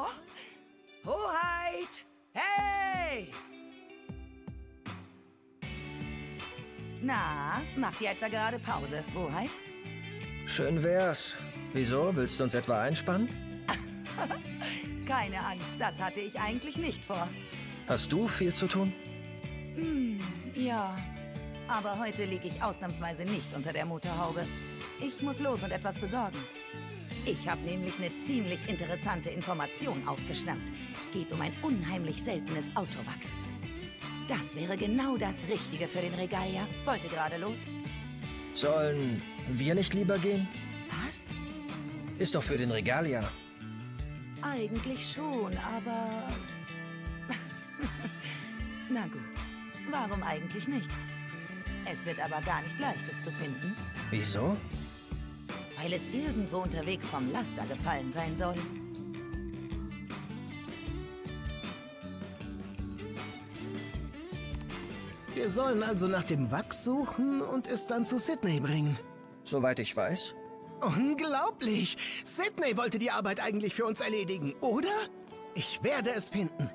Oh, Hoheit! Hey! Na, macht ihr etwa gerade Pause, Hoheit? Schön wär's. Wieso? Willst du uns etwa einspannen? Keine Angst, das hatte ich eigentlich nicht vor. Hast du viel zu tun? Ja. Aber heute liege ich ausnahmsweise nicht unter der Motorhaube. Ich muss los und etwas besorgen. Ich habe nämlich eine ziemlich interessante Information aufgeschnappt. Geht um ein unheimlich seltenes Autowachs. Das wäre genau das Richtige für den Regalia. Wollte gerade los. Sollen wir nicht lieber gehen? Was? Ist doch für den Regalia. Eigentlich schon, aber... Na gut, warum eigentlich nicht? Es wird aber gar nicht leicht, es zu finden. Wieso? Weil es irgendwo unterwegs vom Laster gefallen sein soll. Wir sollen also nach dem Wachs suchen und es dann zu Cidney bringen. Soweit ich weiß. Unglaublich! Cidney wollte die Arbeit eigentlich für uns erledigen, oder? Ich werde es finden.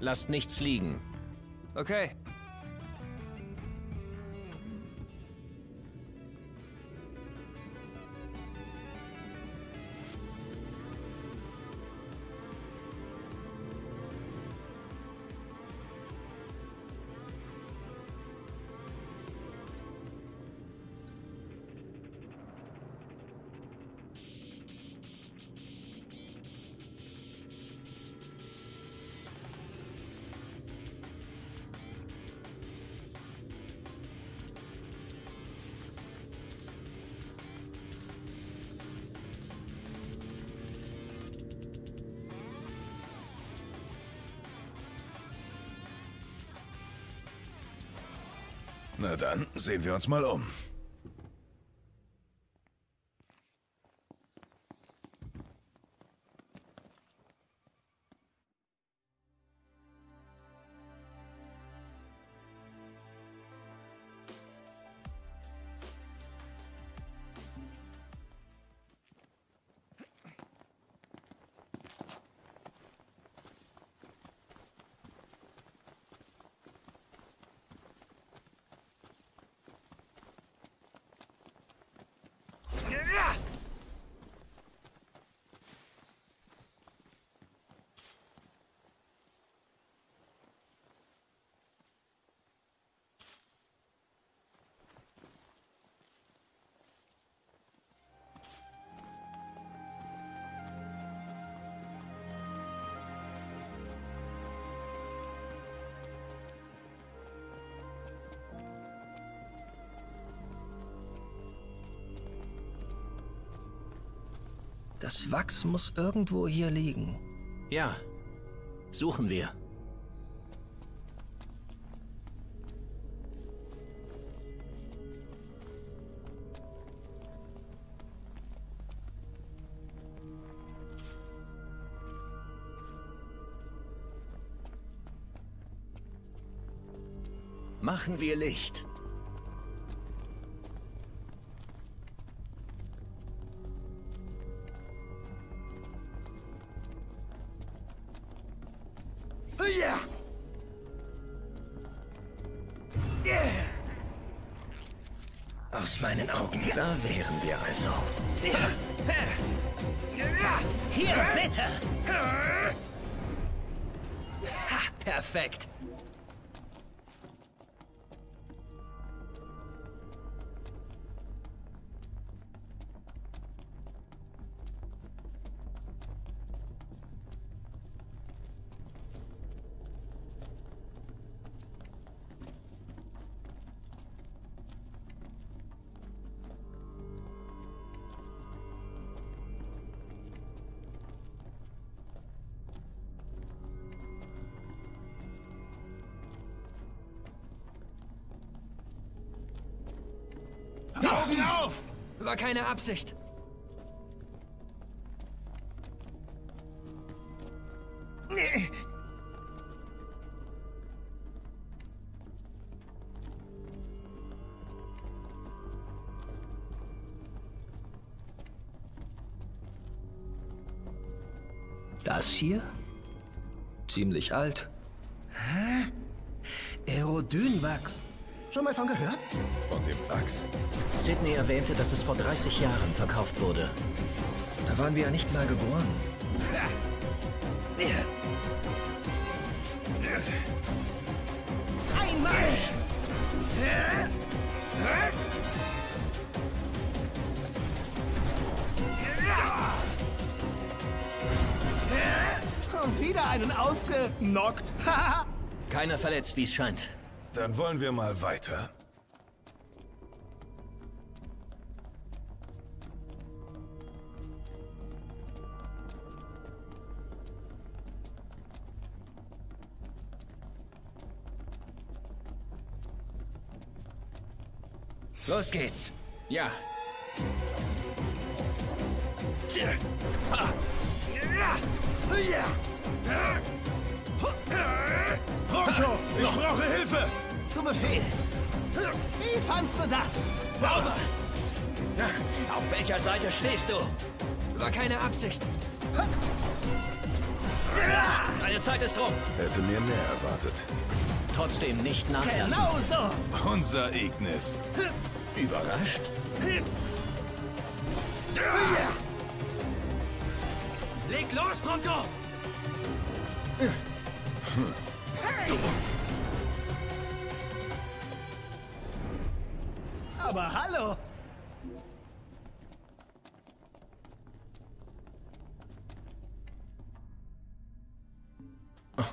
Lasst nichts liegen. Okay. Na dann, sehen wir uns mal um. Das Wachs muss irgendwo hier liegen. Ja, suchen wir. Machen wir Licht. Aus meinen Augen, da wären wir also. Hier, bitte! Ha, perfekt! Augen auf! War keine Absicht. Das hier? Ziemlich alt. Hä? Aerodyn-Wax. Schon mal von gehört? Von dem Wachs? Cidney erwähnte, dass es vor 30 Jahren verkauft wurde. Da waren wir ja nicht mal geboren. Einmal! Und wieder einen ausgenockt. Keiner verletzt, wie es scheint. Dann wollen wir mal weiter. Los geht's. Ja. Pronto, ich brauche Hilfe! Zum Befehl! Wie fandst du das? Sauber! Auf welcher Seite stehst du? War keine Absicht. Deine Zeit ist rum. Hätte mir mehr erwartet. Trotzdem nicht nachlassen. Genau so! Unser Ignis. Überrascht? Leg los, Pronto! Hey! Aber hallo! Oh.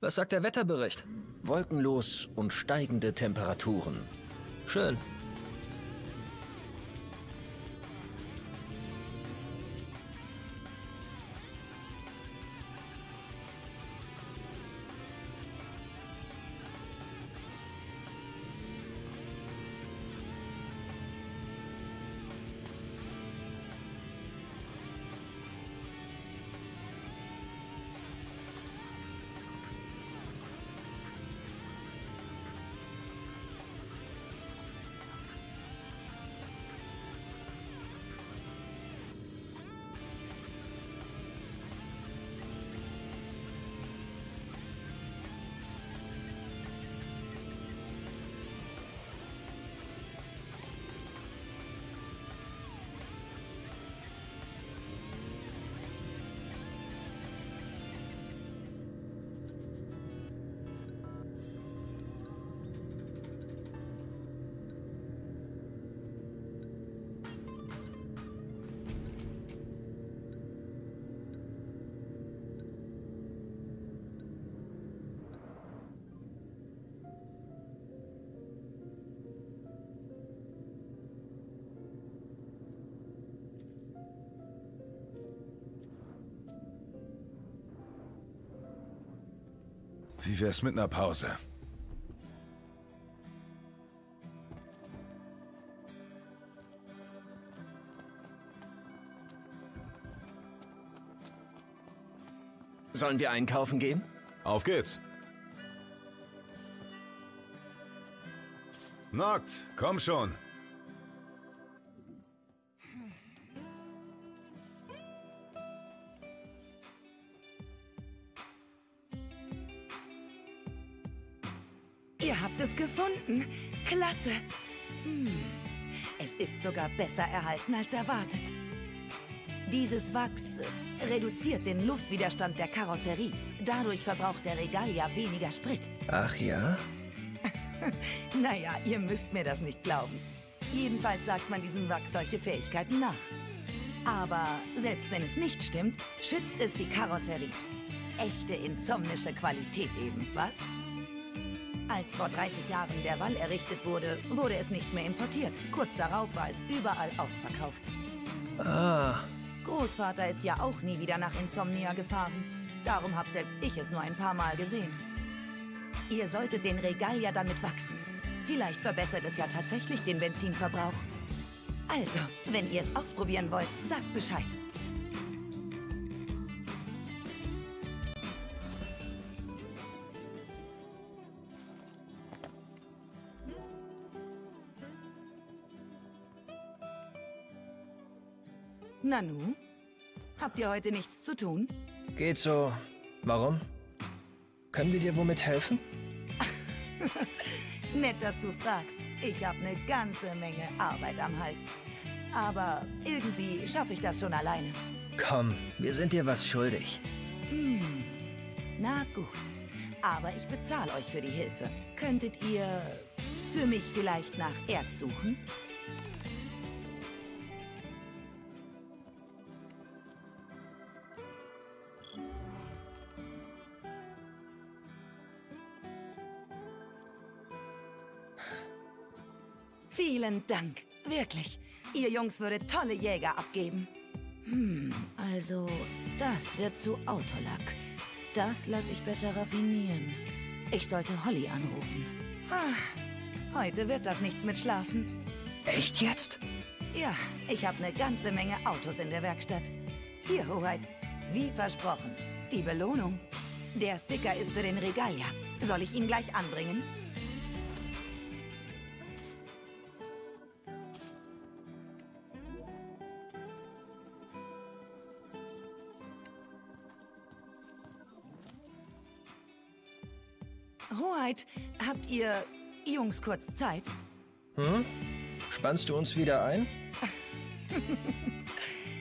Was sagt der Wetterbericht? Wolkenlos und steigende Temperaturen. Schön. Wie wär's mit einer Pause? Sollen wir einkaufen gehen? Auf geht's! Noct, komm schon! Ihr habt es gefunden. Klasse. Es ist sogar besser erhalten als erwartet. Dieses Wachs reduziert den Luftwiderstand der Karosserie. Dadurch verbraucht der Regalia weniger Sprit. Ach ja? Naja, ihr müsst mir das nicht glauben. Jedenfalls sagt man diesem Wachs solche Fähigkeiten nach. Aber selbst wenn es nicht stimmt, schützt es die Karosserie. Echte insomnische Qualität eben, was? Als vor 30 Jahren der Wall errichtet wurde, wurde es nicht mehr importiert. Kurz darauf war es überall ausverkauft. Ah. Großvater ist ja auch nie wieder nach Insomnia gefahren. Darum habe selbst ich es nur ein paar Mal gesehen. Ihr solltet den Regalia damit wachsen. Vielleicht verbessert es ja tatsächlich den Benzinverbrauch. Also, wenn ihr es ausprobieren wollt, sagt Bescheid. Nanu? Habt ihr heute nichts zu tun? Geht so. Warum? Können wir dir womit helfen? Nett, dass du fragst. Ich habe eine ganze Menge Arbeit am Hals. Aber irgendwie schaffe ich das schon alleine. Komm, wir sind dir was schuldig. Hm. Na gut. Aber ich bezahle euch für die Hilfe. Könntet ihr für mich vielleicht nach Erz suchen? Vielen Dank. Wirklich. Ihr Jungs würdet tolle Jäger abgeben. Hm, also das wird zu Autolack. Das lasse ich besser raffinieren. Ich sollte Holly anrufen. Ha, heute wird das nichts mit Schlafen. Echt jetzt? Ja, ich habe eine ganze Menge Autos in der Werkstatt. Hier, Hoheit. Wie versprochen. Die Belohnung. Der Sticker ist für den Regalia. Soll ich ihn gleich anbringen? Hoheit, habt ihr Jungs kurz Zeit? Hm? Spannst du uns wieder ein?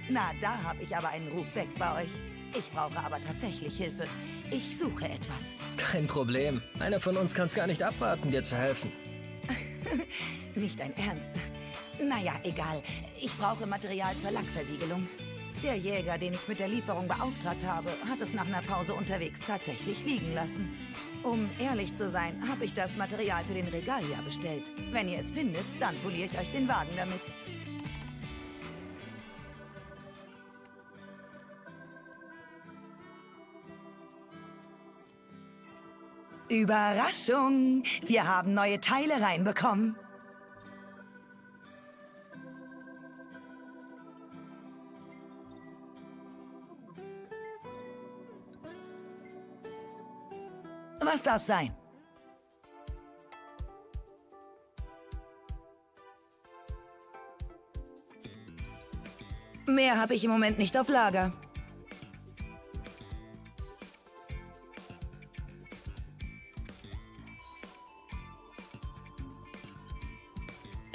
Na, da habe ich aber einen Ruf weg bei euch. Ich brauche aber tatsächlich Hilfe. Ich suche etwas. Kein Problem. Einer von uns kann es gar nicht abwarten, dir zu helfen. Nicht dein Ernst. Naja, egal. Ich brauche Material zur Lackversiegelung. Der Jäger, den ich mit der Lieferung beauftragt habe, hat es nach einer Pause unterwegs tatsächlich liegen lassen. Um ehrlich zu sein, habe ich das Material für den Regalia bestellt. Wenn ihr es findet, dann poliere ich euch den Wagen damit. Überraschung! Wir haben neue Teile reinbekommen. Was darf sein? Mehr habe ich im Moment nicht auf Lager.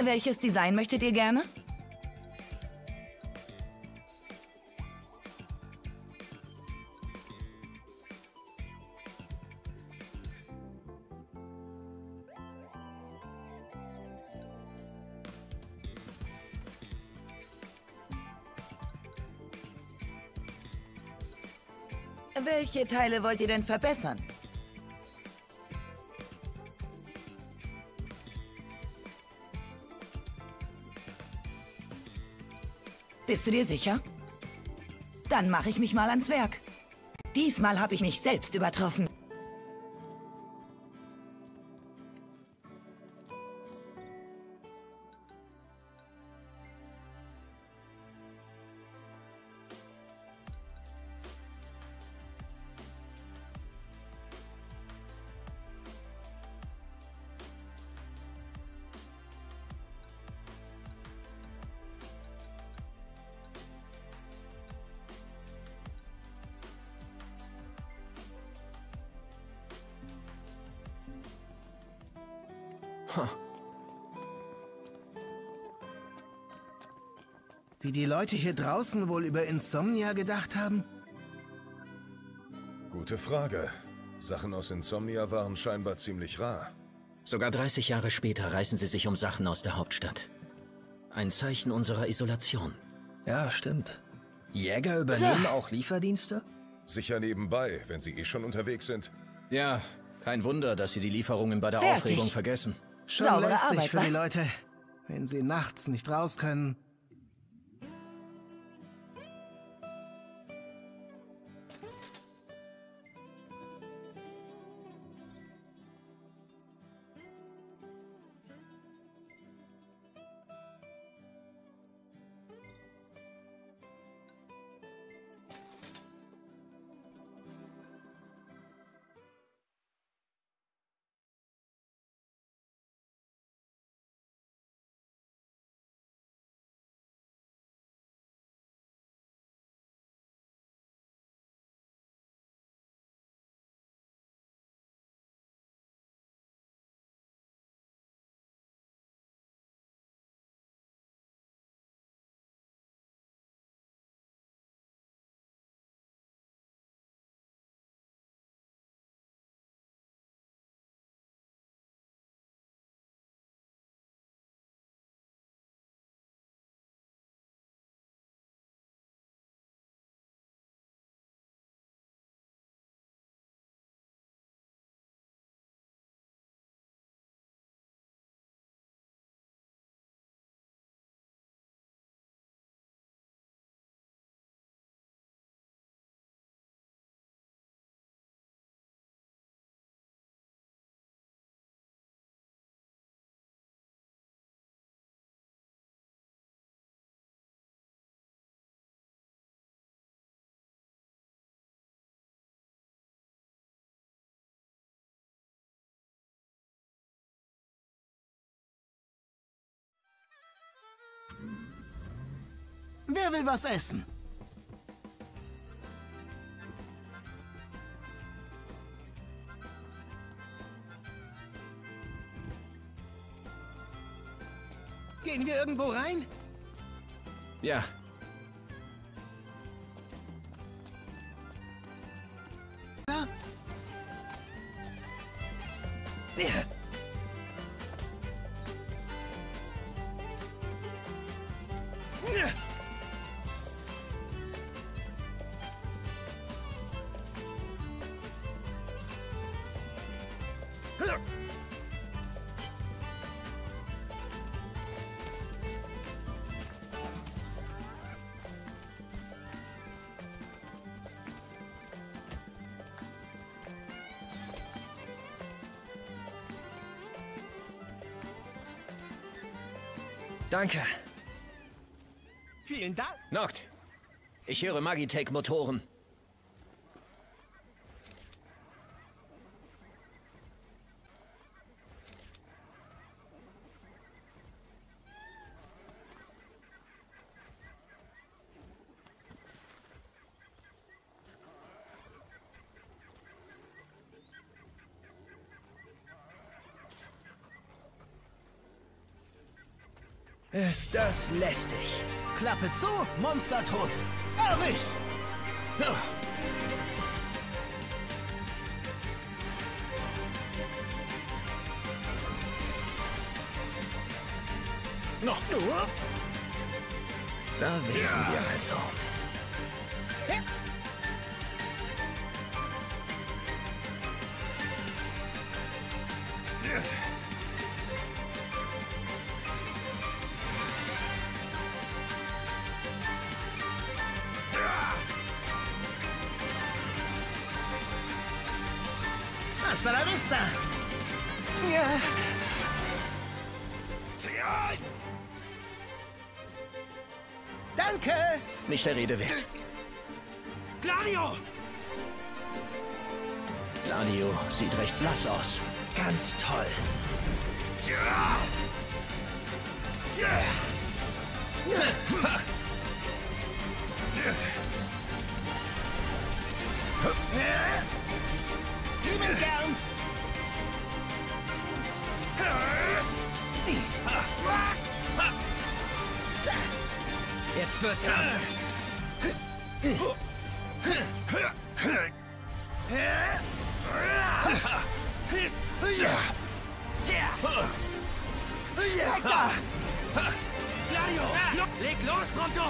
Welches Design möchtet ihr gerne? Welche Teile wollt ihr denn verbessern? Bist du dir sicher? Dann mache ich mich mal ans Werk. Diesmal habe ich mich selbst übertroffen. wie die Leute hier draußen wohl über Insomnia gedacht haben? Gute Frage. Sachen aus Insomnia waren scheinbar ziemlich rar. Sogar 30 Jahre später reißen sie sich um Sachen aus der Hauptstadt. Ein Zeichen unserer Isolation. Ja, stimmt. Jäger übernehmen auch Lieferdienste? Sicher nebenbei, wenn sie eh schon unterwegs sind. Ja, kein Wunder, dass sie die Lieferungen bei der Aufregung vergessen. Schon lästig für die Leute, wenn sie nachts nicht raus können. Wer will was essen? Gehen wir irgendwo rein? Ja. Ja. Ja. Danke. Vielen Dank. Noct, ich höre Magitech-Motoren. Ist das lästig. Klappe zu, Monster tot. Erwischt! Noch nur? Da wären wir also. Hasta la vista! Ja. Danke! Nicht der Rede wert. Gladio! Gladio sieht recht blass aus. Ganz toll. Jetzt wird's ernst. Gladio, leg los, Pronto!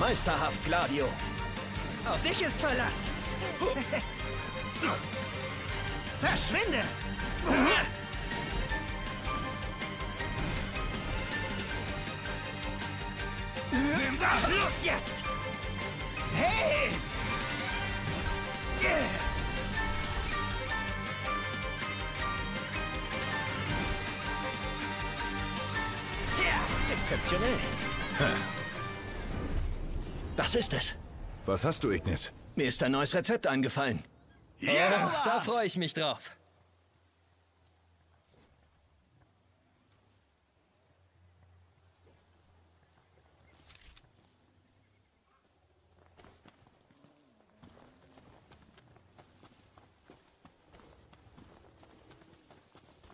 Meisterhaft, Gladio. Auf dich ist Verlass. Verschwinde! Nimm das! Los jetzt! Hey! Exzeptionell. Was ist es? Was hast du, Ignis? Mir ist ein neues Rezept eingefallen. Ja, da freue ich mich drauf.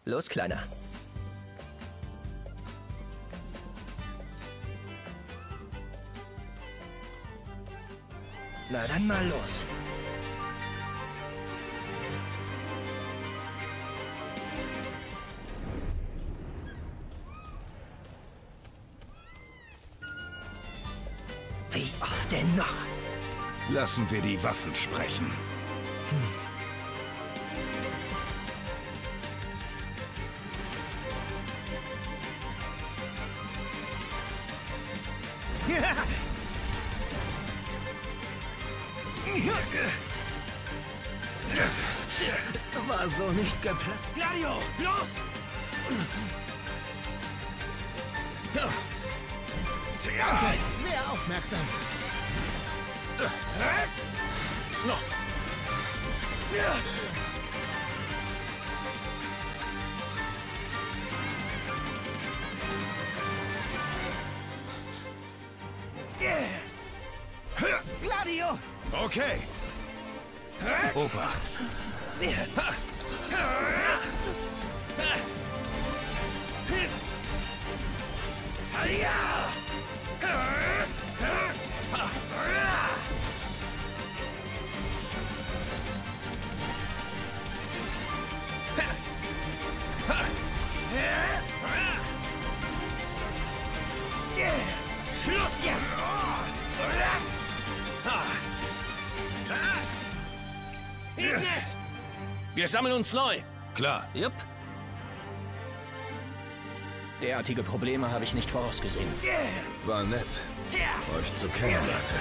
Los, Kleiner. Na dann mal los. Wie oft denn noch? Lassen wir die Waffen sprechen. War so nicht geplant. Gladio, los! Okay, sehr aufmerksam. Noch. Gladio! Okay. Obacht. Schluss jetzt! Ignis! Wir sammeln uns neu. Klar. Jupp. Derartige Probleme habe ich nicht vorausgesehen. War nett, euch zu kennen, Leute.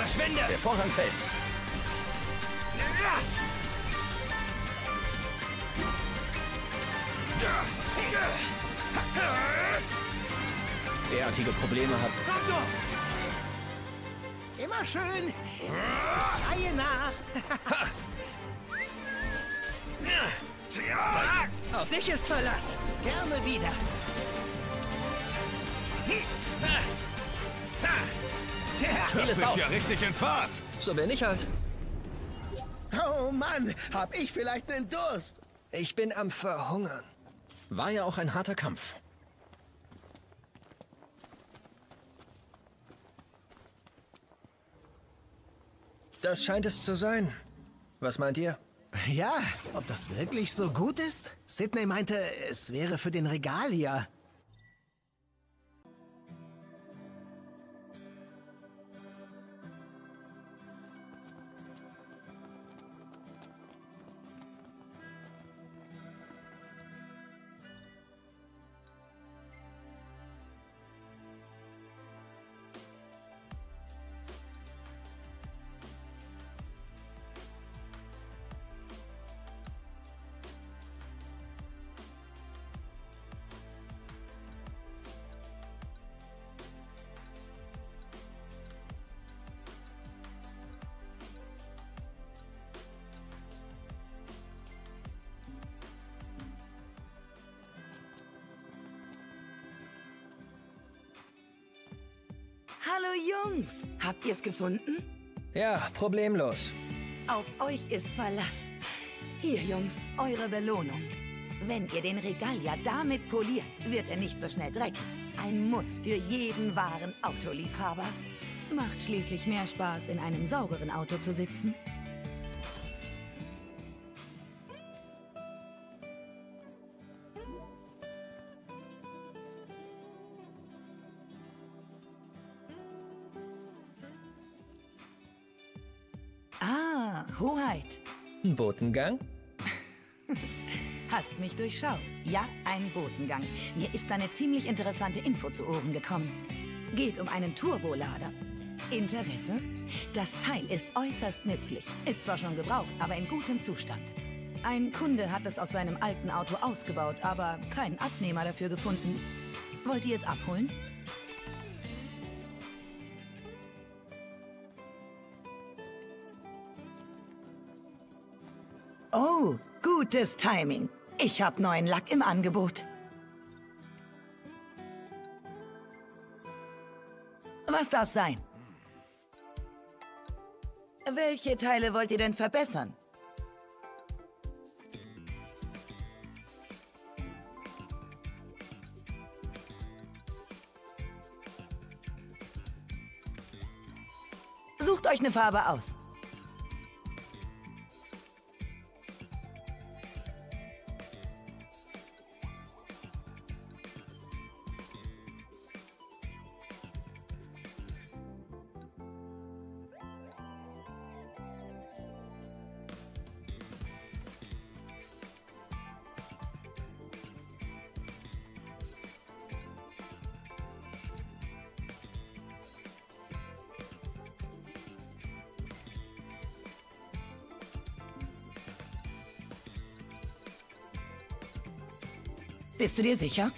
Verschwinde! Der Vorhang fällt. Derartige Probleme hat... Pronto! Immer schön! Reihe nach! Auf dich ist Verlass! Gerne wieder! Das Spiel ist ja richtig in Fahrt. So bin ich halt. Oh Mann, hab ich vielleicht einen Durst. Ich bin am Verhungern. War ja auch ein harter Kampf. Das scheint es zu sein. Was meint ihr? Ja, ob das wirklich so gut ist? Cidney meinte, es wäre für den Regalia. Hallo Jungs, habt ihr's gefunden? Ja, problemlos. Auf euch ist Verlass. Hier Jungs, eure Belohnung. Wenn ihr den Regalia damit poliert, wird er nicht so schnell dreckig. Ein Muss für jeden wahren Autoliebhaber. Macht schließlich mehr Spaß, in einem sauberen Auto zu sitzen. Ah, Hoheit. Botengang? Hast mich durchschaut. Ja, ein Botengang. Mir ist eine ziemlich interessante Info zu Ohren gekommen. Geht um einen Turbolader. Interesse? Das Teil ist äußerst nützlich. Ist zwar schon gebraucht, aber in gutem Zustand. Ein Kunde hat es aus seinem alten Auto ausgebaut, aber keinen Abnehmer dafür gefunden. Wollt ihr es abholen? Oh, gutes Timing. Ich habe neuen Lack im Angebot. Was darf sein? Welche Teile wollt ihr denn verbessern? Sucht euch eine Farbe aus. Bist du dir sicher?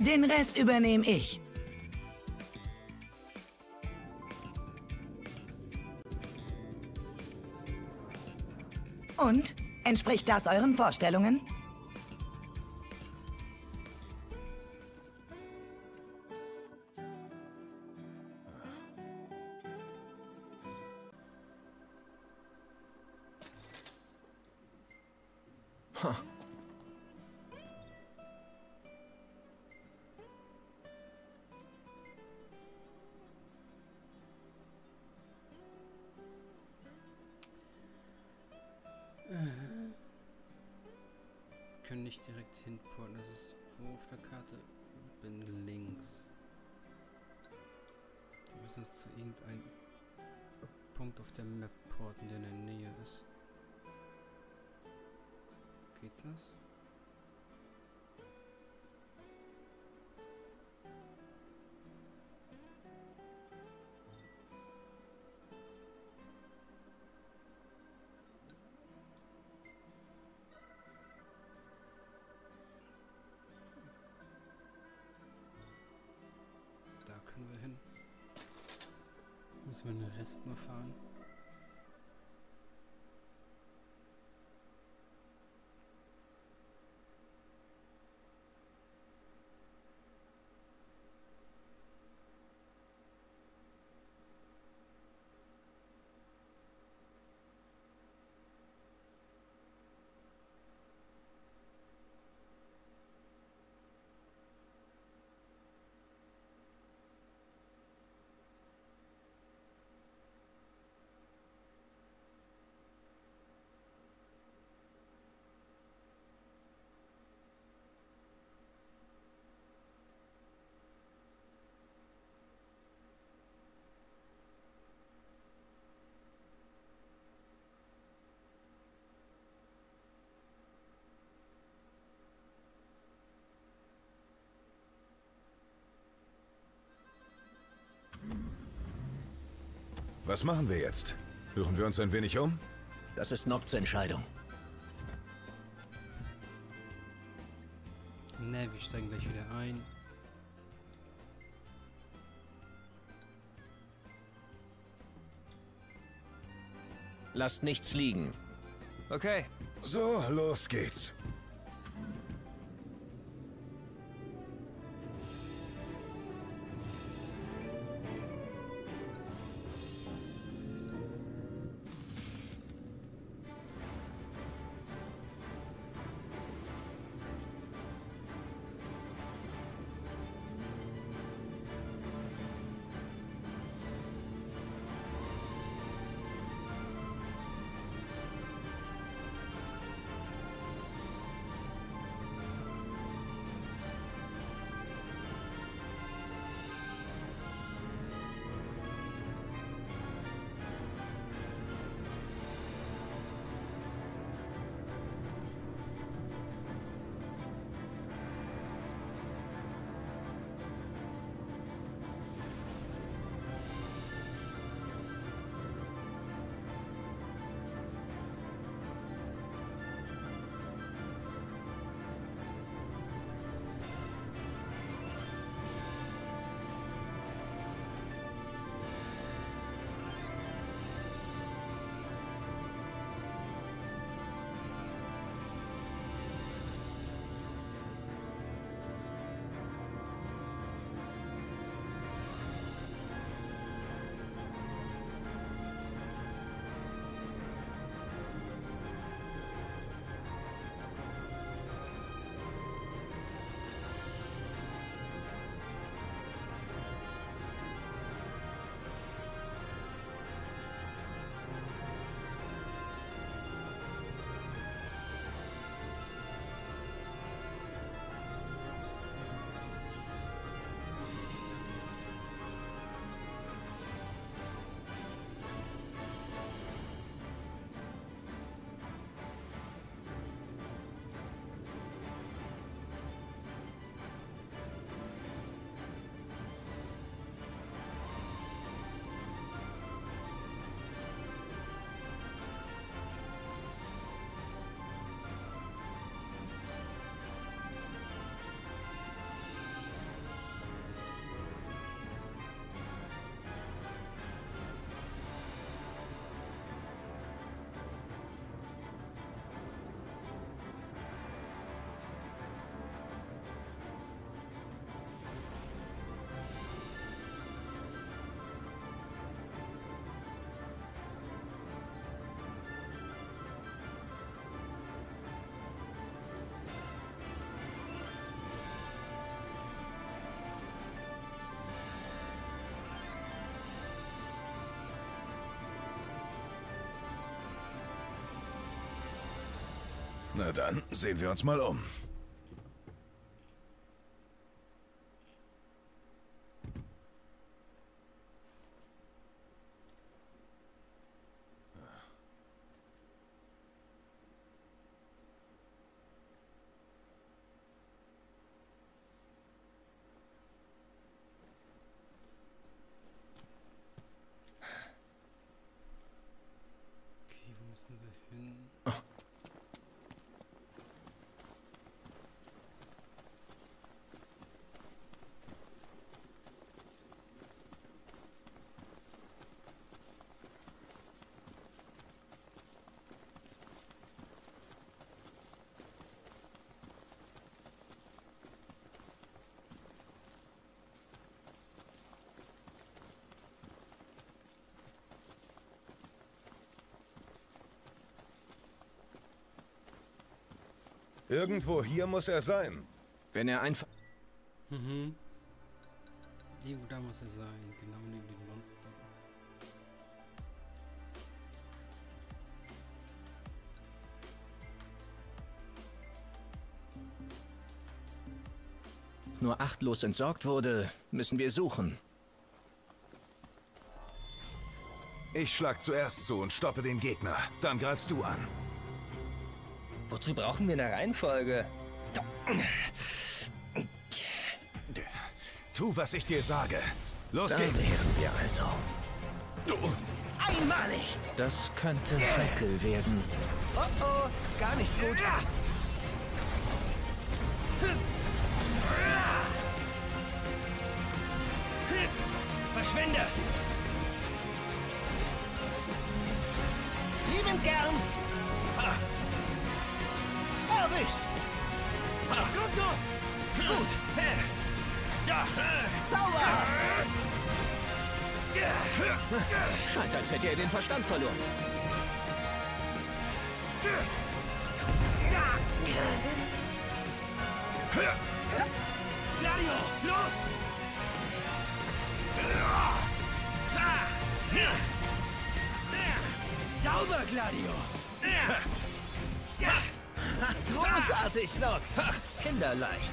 Den Rest übernehme ich. Und? Entspricht das euren Vorstellungen? Können nicht direkt hinporten, das ist wo auf der Karte? Bin links. Wir müssen uns zu irgendeinem Punkt auf der Map porten, der in der Nähe ist. Geht das? Müssen wir den Rest nur fahren? Was machen wir jetzt? Rühren wir uns ein wenig um? Das ist Nocts Entscheidung. Ne, wir steigen gleich wieder ein. Lasst nichts liegen. Okay. So, los geht's. Na dann, sehen wir uns mal um. Irgendwo hier muss er sein. Wenn er einfach... Mhm. Irgendwo da muss er sein, genau neben dem Monster. Nur achtlos entsorgt wurde, müssen wir suchen. Ich schlag zuerst zu und stoppe den Gegner. Dann greifst du an. Wozu brauchen wir eine Reihenfolge? Tu, was ich dir sage. Los geht's. Wir also. Einmalig. Das könnte heikel werden. Oh oh, gar nicht gut. Verschwinde. Lieben gern. Erwischt! Gut! So! Zauber! Scheint, als hätte er den Verstand verloren. Gladio, los! Sauber, Gladio! Großartig, Noct! Kinderleicht.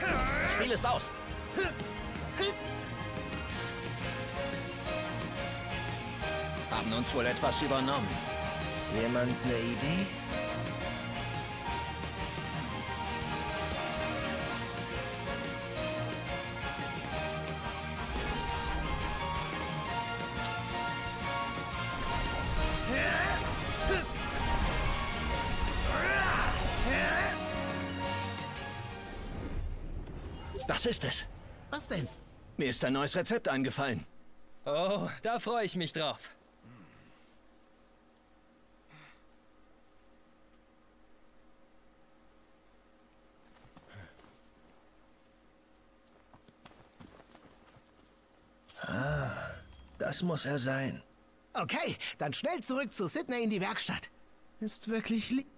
Das Spiel ist aus. Haben uns wohl etwas übernommen. Jemand eine Idee? Was ist es? Was denn? Mir ist ein neues Rezept eingefallen. Oh, da freue ich mich drauf. Ah, das muss er sein. Okay, dann schnell zurück zu Cidney in die Werkstatt. Ist wirklich lieb.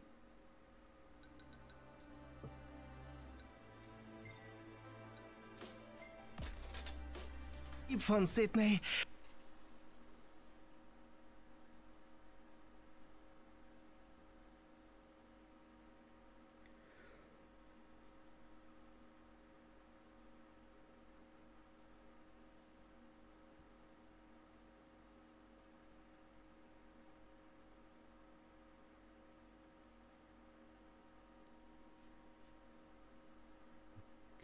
Von Cidney.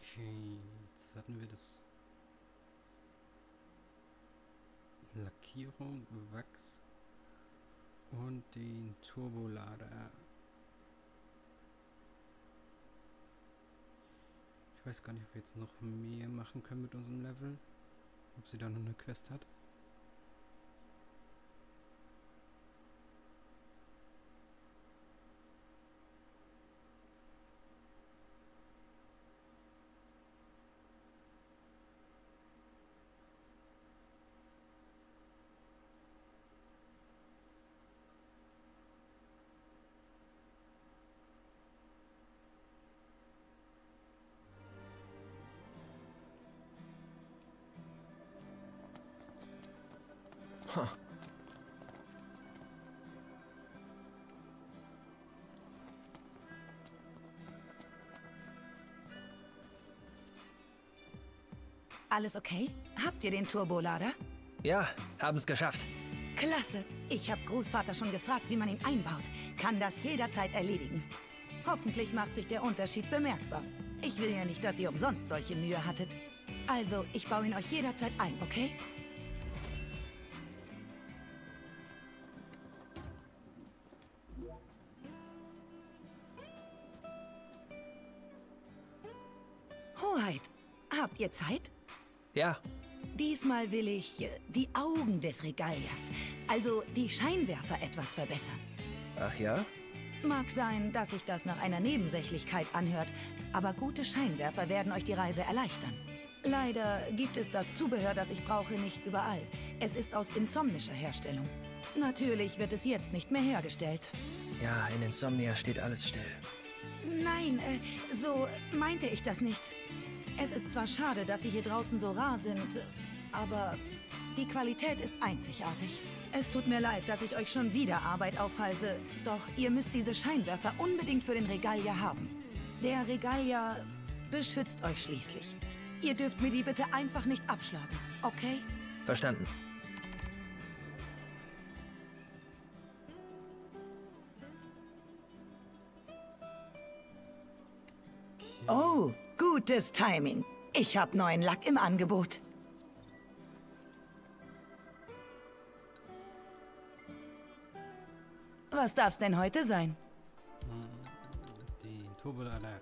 Okay, jetzt hatten wir das. Lackierung, Wachs und den Turbolader. Ich weiß gar nicht, ob wir jetzt noch mehr machen können mit unserem Level. Ob sie da noch eine Quest hat. Alles okay? Habt ihr den Turbolader? Ja, haben's geschafft. Klasse. Ich habe Großvater schon gefragt, wie man ihn einbaut. Kann das jederzeit erledigen. Hoffentlich macht sich der Unterschied bemerkbar. Ich will ja nicht, dass ihr umsonst solche Mühe hattet. Also, ich baue ihn euch jederzeit ein, okay? Hoheit, habt ihr Zeit? Ja. Diesmal will ich die Augen des Regalias, also die Scheinwerfer, etwas verbessern. Ach ja? Mag sein, dass sich das nach einer Nebensächlichkeit anhört, aber gute Scheinwerfer werden euch die Reise erleichtern. Leider gibt es das Zubehör, das ich brauche, nicht überall. Es ist aus insomnischer Herstellung. Natürlich wird es jetzt nicht mehr hergestellt. Ja, in Insomnia steht alles still. Nein, so meinte ich das nicht. Es ist zwar schade, dass sie hier draußen so rar sind, aber die Qualität ist einzigartig. Es tut mir leid, dass ich euch schon wieder Arbeit aufhalse, doch ihr müsst diese Scheinwerfer unbedingt für den Regalia haben. Der Regalia beschützt euch schließlich. Ihr dürft mir die bitte einfach nicht abschlagen, okay? Verstanden. Oh, gutes Timing. Ich habe neuen Lack im Angebot. Was darf's denn heute sein? Die Turbolader.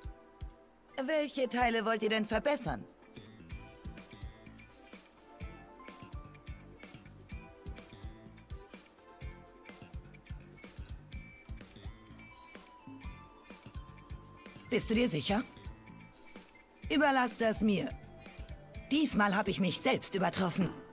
Welche Teile wollt ihr denn verbessern? Bist du dir sicher? Überlass das mir. Diesmal habe ich mich selbst übertroffen.